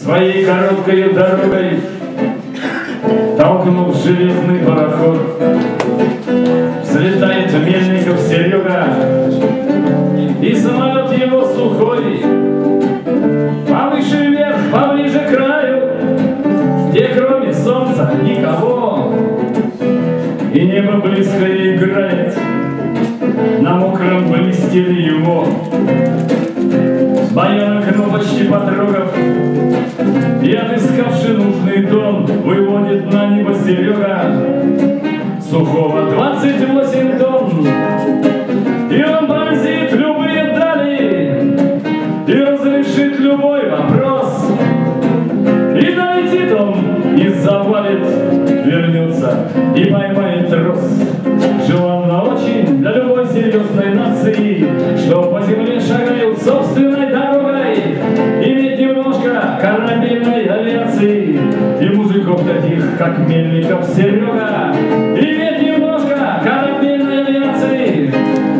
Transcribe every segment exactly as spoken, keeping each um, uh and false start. Своей короткой дорогой толкнув железный пароход, взлетает Мельников Серега, и самолет его сухой повыше вверх, поближе к краю, где кроме солнца никого, и небо близко играет, на мокром блестели его баяна кнопочки подругов. И отыскавший нужный дом выводит на небо Серега сухого двадцать восемь тонн. И он пронзит любые дали, и разрешит любой вопрос. И долетит он, и завалит, вернется и поймает трос. Желанно очень для любой серьезной нации, что по земле шагают собственной дорогой. Иметь немножко корабельной авиации и мужиков таких, как Мельников Серега. Иметь немножко корабельной авиации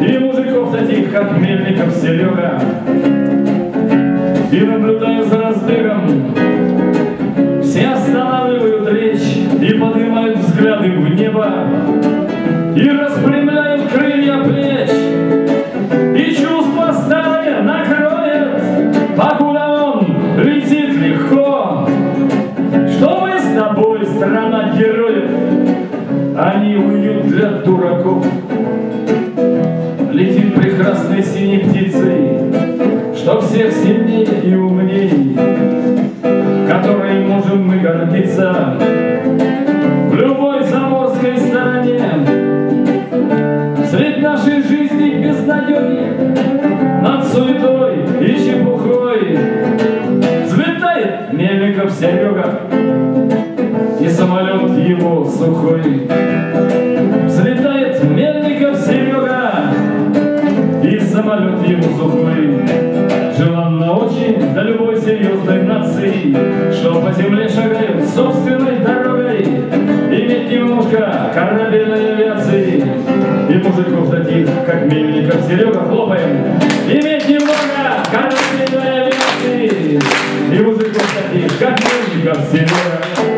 и мужиков таких, как Мельников Серега. И наблюдая за разбегом, все останавливают речь и поднимают взгляды в небо. И распрямляют крылья плеч, и чувство старое накроет, покуда он летит легко. Что мы с тобой, страна героев, они уют для дураков. Летит прекрасной синей птицей, что всех сильнее и умней, которой можем мы гордиться в любой заморской стране. Средь нашей жизни безнадёги, над суетой и чепухой взлетает Мельников Серега, и самолет его сухой. Взлетает Мельников Серега, и самолет его сухой. Желанно очень для любой серьезной нации, что по земле шагают собственной дорогой. Иметь немножко корабельной авиации и мужиков таких, как Мельников Серега, хлопаем. Иметь немного корабельной авиации и мужиков таких, как Мельников Серега.